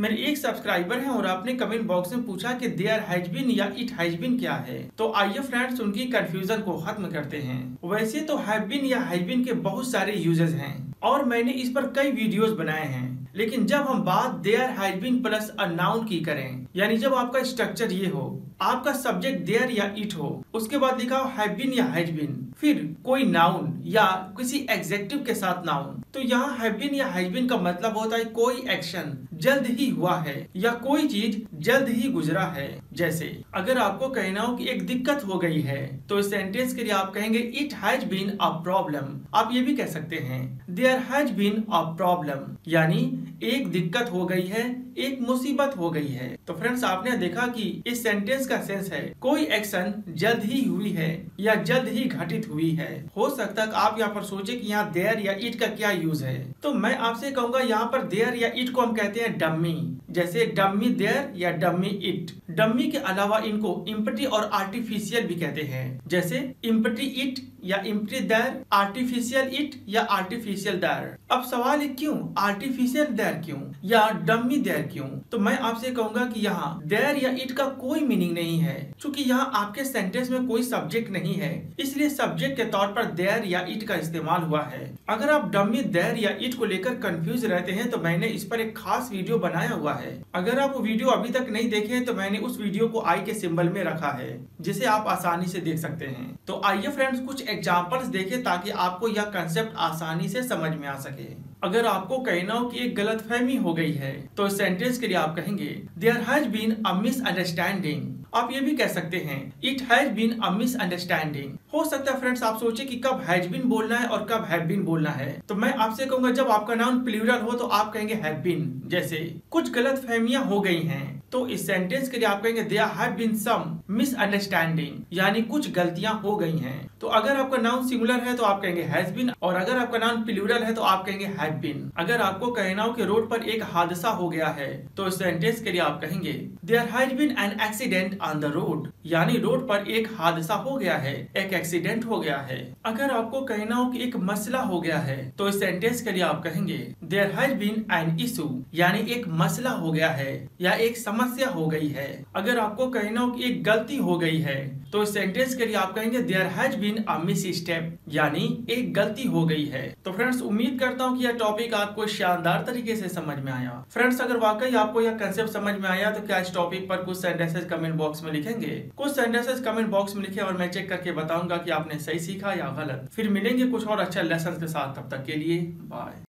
मेरे एक सब्सक्राइबर हैं और आपने कमेंट बॉक्स में पूछा कि देयर हैज बीन या इट हैज बीन क्या है। तो आइए फ्रेंड्स उनकी कंफ्यूजन को खत्म करते हैं। वैसे तो हैव बीन या हैज बीन के बहुत सारे यूजेस हैं और मैंने इस पर कई वीडियोस बनाए हैं, लेकिन जब हम बात there has been plus a noun की करें, यानी जब आपका स्ट्रक्चर ये हो, आपका सब्जेक्ट देयर या इट हो, उसके बाद लिखा हो हैव बीन या हैज बीन, फिर कोई नाउन या किसी एग्जेक्टिव के साथ नाउन, तो यहाँ हैव बीन या हैज बीन का मतलब होता है कोई एक्शन जल्द ही हुआ है या कोई चीज जल्द ही गुजरा है। जैसे अगर आपको कहना हो कि एक दिक्कत हो गई है, तो इस सेंटेंस के लिए आप कहेंगे it has been a problem. आप ये भी कह सकते हैं there has been a problem, यानी एक दिक्कत हो गई है, एक मुसीबत हो गई है। तो फ्रेंड्स आपने देखा कि इस सेंटेंस का सेंस है कोई एक्शन जल्द ही हुई है या जल्द ही घटित हुई है। हो सकता है आप यहाँ पर सोचे कि यहाँ देयर या इट का क्या यूज है, तो मैं आपसे कहूँगा यहाँ पर देयर या इट को हम कहते हैं डम्मी, जैसे डम्मी देयर या डम्मी इट। डम्मी के अलावा इनको इम्प्टी और आर्टिफिशियल भी कहते हैं, जैसे इम्प्टी इट या इम्प्टी देयर, आर्टिफिशियल इट या आर्टिफिशियल देयर। अब सवाल है क्यों आर्टिफिशियल देयर क्यों या डम्मी देयर क्यों, तो मैं आपसे कहूँगा कि यहाँ देयर या इट का कोई मीनिंग नहीं है, क्योंकि यहाँ आपके सेंटेंस में कोई सब्जेक्ट नहीं है, इसलिए सब्जेक्ट के तौर पर देयर या इट का इस्तेमाल हुआ है। अगर आप डम्मी देयर या इट को लेकर कंफ्यूज रहते हैं तो मैंने इस पर एक खास वीडियो बनाया हुआ है। अगर आप वो वीडियो अभी तक नहीं देखे हैं तो मैंने उस वीडियो को आई के सिंबल में रखा है, जिसे आप आसानी से देख सकते हैं। तो आइए फ्रेंड्स कुछ एग्जांपल्स देखें ताकि आपको यह कंसेप्ट आसानी से समझ में आ सके। अगर आपको कहना हो कि एक गलतफहमी हो गई है, तो इस सेंटेंस के लिए आप कहेंगे there has been a misunderstanding. आप ये भी कह सकते हैं it has been a misunderstanding. हो सकता है फ्रेंड्स आप सोचे कि कब हैज बीन बोलना है और कब हैव बीन बोलना है, तो मैं आपसे कहूंगा जब आपका नाउन प्लूरल हो तो आप कहेंगे हैव बीन। जैसे कुछ गलतफहमियां हो गई हैं, तो इस सेंटेंस के लिए आप कहेंगे there have been some misunderstanding, यानी कुछ गलतियां हो गई हैं। तो अगर आपका नाउन सिंगुलर है तो आप कहेंगे हैज बीन, और अगर आपका नाउन प्लूरल है तो आप कहेंगे हैव बीन। अगर आपको कहना हो कि रोड पर एक हादसा हो गया है, तो इस सेंटेंस के लिए आप कहेंगे there has been an accident on the road, यानी रोड पर एक हादसा हो गया है, एक एक्सीडेंट हो गया है। अगर आपको कहना हो कि एक मसला हो गया है, तो इस सेंटेंस के लिए आप कहेंगे there has been an issue, यानी एक मसला हो गया है या एक समस्या हो गई है। अगर आपको कहना हो कि एक गलती हो गई है, तो इस सेंटेंस के लिए आप कहेंगे there has been a misstep, यानी एक गलती हो गई है। तो फ्रेंड्स उम्मीद करता हूँ कि यह टॉपिक आपको शानदार तरीके से समझ में आया। फ्रेंड्स अगर वाकई आपको यह कंसेप्ट समझ में आया तो क्या इस टॉपिक पर कुछ सेंटेंसेस कमेंट बॉक्स में लिखेंगे? कुछ सेंटेंसेस कमेंट बॉक्स में लिखे और मैं चेक करके बताऊंगा कि आपने सही सीखा या गलत। फिर मिलेंगे कुछ और अच्छा लेसन के साथ, तब तक के लिए बाय।